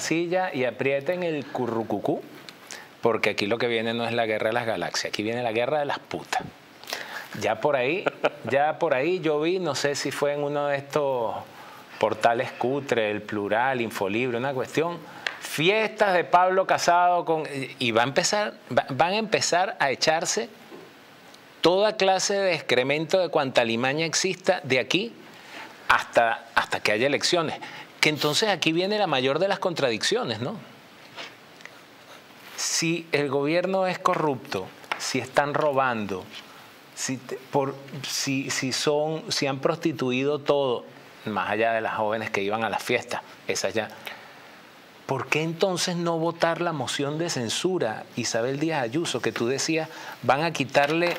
Silla y aprieten el currucucú, porque aquí lo que viene no es la guerra de las galaxias, aquí viene la guerra de las putas. Ya por ahí yo vi, no sé si fue en uno de estos portales cutre, el plural, infolibre, una cuestión, fiestas de Pablo Casado con, y van a empezar a echarse toda clase de excremento de cuanta alimaña exista de aquí hasta que haya elecciones. Que entonces aquí viene la mayor de las contradicciones, ¿no? Si el gobierno es corrupto, si están robando, si han prostituido todo, más allá de las jóvenes que iban a las fiestas, esas ya. ¿Por qué entonces no votar la moción de censura, Isabel Díaz Ayuso, que tú decías, van a quitarle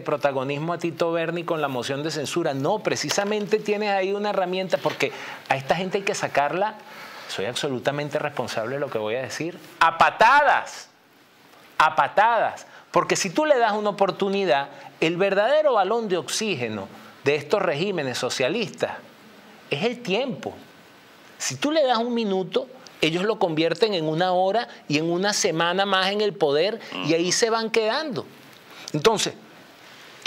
protagonismo a Tito Berni con la moción de censura? No, precisamente tienes ahí una herramienta, porque a esta gente hay que sacarla, soy absolutamente responsable de lo que voy a decir, a patadas, porque si tú le das una oportunidad, el verdadero balón de oxígeno de estos regímenes socialistas es el tiempo. Si tú le das un minuto, ellos lo convierten en una hora y en una semana más en el poder y ahí se van quedando. Entonces,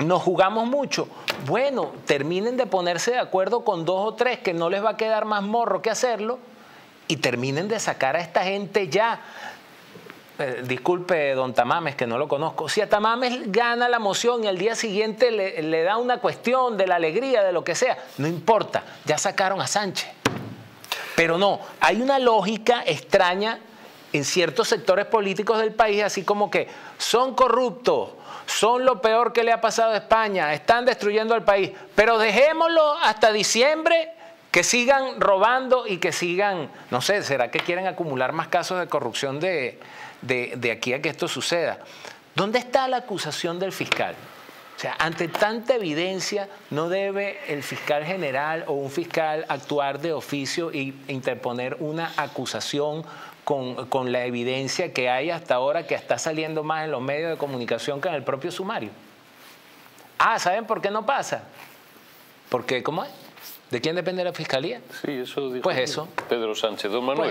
nos jugamos mucho. Bueno, terminen de ponerse de acuerdo con dos o tres que no les va a quedar más morro que hacerlo y terminen de sacar a esta gente ya. Disculpe, don Tamames, que no lo conozco. Si a Tamames gana la moción y al día siguiente le da una cuestión de la alegría, de lo que sea, no importa, ya sacaron a Sánchez. Pero no, hay una lógica extraña en ciertos sectores políticos del país, así como que son corruptos, son lo peor que le ha pasado a España, están destruyendo al país, pero dejémoslo hasta diciembre que sigan robando y que sigan, no sé, ¿será que quieren acumular más casos de corrupción de aquí a que esto suceda? ¿Dónde está la acusación del fiscal? O sea, ante tanta evidencia, ¿no debe el fiscal general o un fiscal actuar de oficio e interponer una acusación con la evidencia que hay hasta ahora, que está saliendo más en los medios de comunicación que en el propio sumario? Ah, ¿saben por qué no pasa? Porque, ¿cómo es? ¿De quién depende la fiscalía? Sí, eso dijo Pedro Sánchez. Don Manuel.